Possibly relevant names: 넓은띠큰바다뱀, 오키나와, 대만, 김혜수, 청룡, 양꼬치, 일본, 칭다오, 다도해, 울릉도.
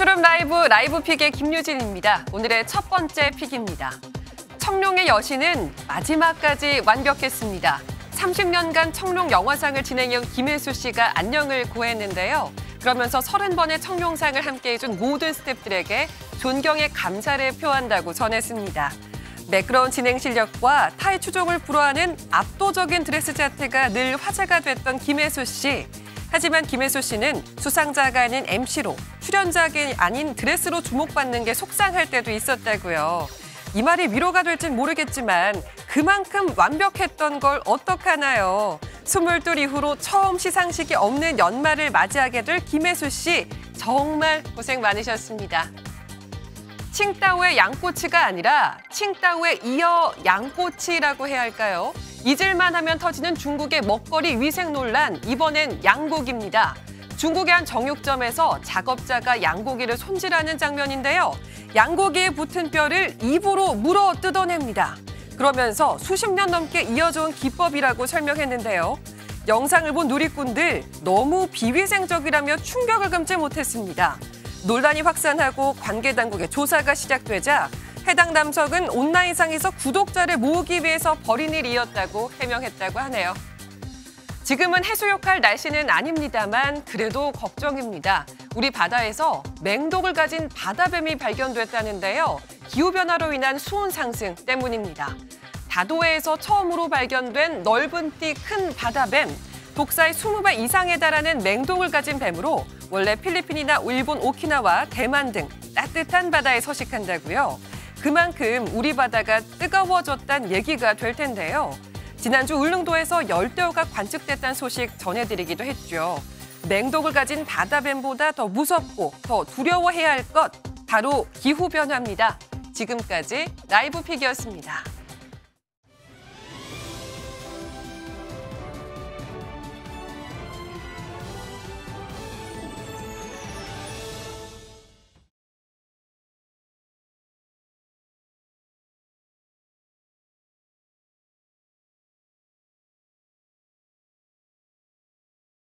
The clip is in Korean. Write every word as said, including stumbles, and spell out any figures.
추스름 라이브 라이브 픽의 김유진입니다. 오늘의 첫 번째 픽입니다. 청룡의 여신은 마지막까지 완벽했습니다. 삼십 년간 청룡 영화상을 진행해온 김혜수 씨가 안녕을 고했는데요. 그러면서 삼십 번의 청룡상을 함께해준 모든 스태프들에게 존경의 감사를 표한다고 전했습니다. 매끄러운 진행 실력과 타의 추종을 불허하는 압도적인 드레스 자태가 늘 화제가 됐던 김혜수 씨. 하지만 김혜수 씨는 수상자가 아닌 엠시로, 출연자가 아닌 드레스로 주목받는 게 속상할 때도 있었다고요. 이 말이 위로가 될진 모르겠지만 그만큼 완벽했던 걸 어떡하나요. 스물둘 이후로 처음 시상식이 없는 연말을 맞이하게 될 김혜수 씨, 정말 고생 많으셨습니다. 칭다오의 양꼬치가 아니라 칭다오에 이어 양꼬치라고 해야 할까요? 잊을만 하면 터지는 중국의 먹거리 위생 논란, 이번엔 양고기입니다. 중국의 한 정육점에서 작업자가 양고기를 손질하는 장면인데요. 양고기에 붙은 뼈를 입으로 물어 뜯어냅니다. 그러면서 수십 년 넘게 이어져온 기법이라고 설명했는데요. 영상을 본 누리꾼들, 너무 비위생적이라며 충격을 금치 못했습니다. 논란이 확산하고 관계 당국의 조사가 시작되자 해당 남성은 온라인상에서 구독자를 모으기 위해서 벌인 일이었다고 해명했다고 하네요. 지금은 해수욕할 날씨는 아닙니다만 그래도 걱정입니다. 우리 바다에서 맹독을 가진 바다뱀이 발견됐다는데요. 기후변화로 인한 수온 상승 때문입니다. 다도해에서 처음으로 발견된 넓은띠큰바다뱀. 독사의 이십 배 이상에 달하는 맹독을 가진 뱀으로 원래 필리핀이나 일본, 오키나와, 대만 등 따뜻한 바다에 서식한다고요. 그만큼 우리 바다가 뜨거워졌다는 얘기가 될 텐데요. 지난주 울릉도에서 열대어가 관측됐다는 소식 전해드리기도 했죠. 맹독을 가진 바다뱀보다 더 무섭고 더 두려워해야 할 것, 바로 기후변화입니다. 지금까지 라이브 픽이었습니다.